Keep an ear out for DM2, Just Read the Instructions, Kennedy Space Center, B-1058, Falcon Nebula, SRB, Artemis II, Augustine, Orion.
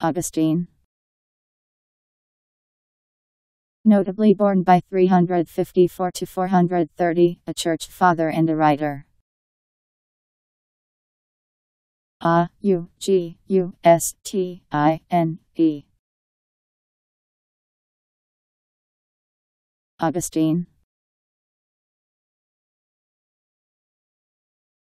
Augustine. Notably born by 354 to 430, a church father and a writer. Augustine.